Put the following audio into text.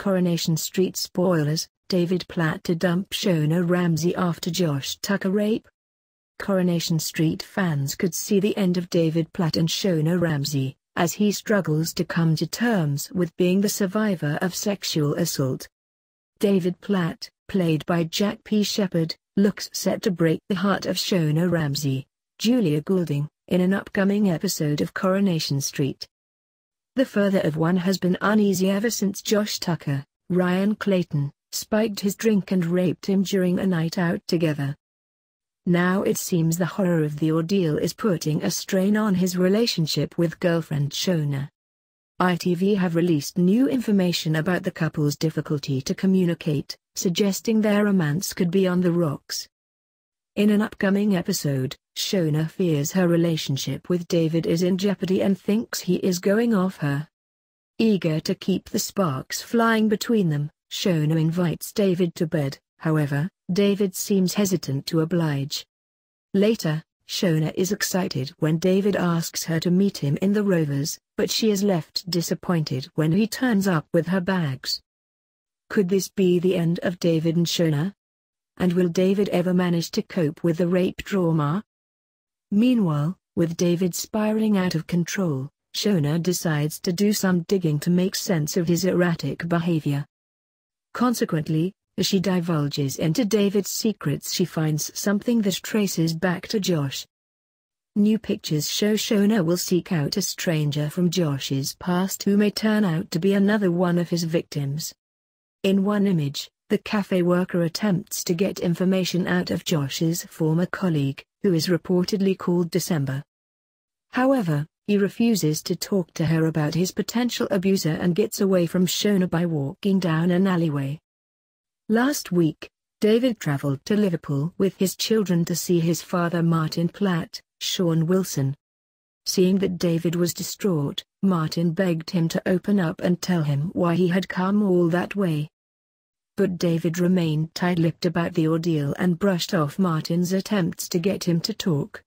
Coronation Street spoilers, David Platt to dump Shona Ramsey after Josh Tucker rape. Coronation Street fans could see the end of David Platt and Shona Ramsey, as he struggles to come to terms with being the survivor of sexual assault. David Platt, played by Jack P. Shepherd, looks set to break the heart of Shona Ramsey, Julia Goulding, in an upcoming episode of Coronation Street. The further of one has been uneasy ever since Josh Tucker, Ryan Clayton, spiked his drink and raped him during a night out together. Now it seems the horror of the ordeal is putting a strain on his relationship with girlfriend Shona. ITV have released new information about the couple's difficulty to communicate, suggesting their romance could be on the rocks. In an upcoming episode, Shona fears her relationship with David is in jeopardy and thinks he is going off her. Eager to keep the sparks flying between them, Shona invites David to bed, however, David seems hesitant to oblige. Later, Shona is excited when David asks her to meet him in the Rovers, but she is left disappointed when he turns up with her bags. Could this be the end of David and Shona? And will David ever manage to cope with the rape trauma? Meanwhile, with David spiraling out of control, Shona decides to do some digging to make sense of his erratic behavior. Consequently, as she divulges into David's secrets, she finds something that traces back to Josh. New pictures show Shona will seek out a stranger from Josh's past who may turn out to be another one of his victims. In one image, the cafe worker attempts to get information out of Josh's former colleague, who is reportedly called December. However, he refuses to talk to her about his potential abuser and gets away from Shona by walking down an alleyway. Last week, David traveled to Liverpool with his children to see his father Martin Platt, Sean Wilson. Seeing that David was distraught, Martin begged him to open up and tell him why he had come all that way. But David remained tight-lipped about the ordeal and brushed off Martin's attempts to get him to talk.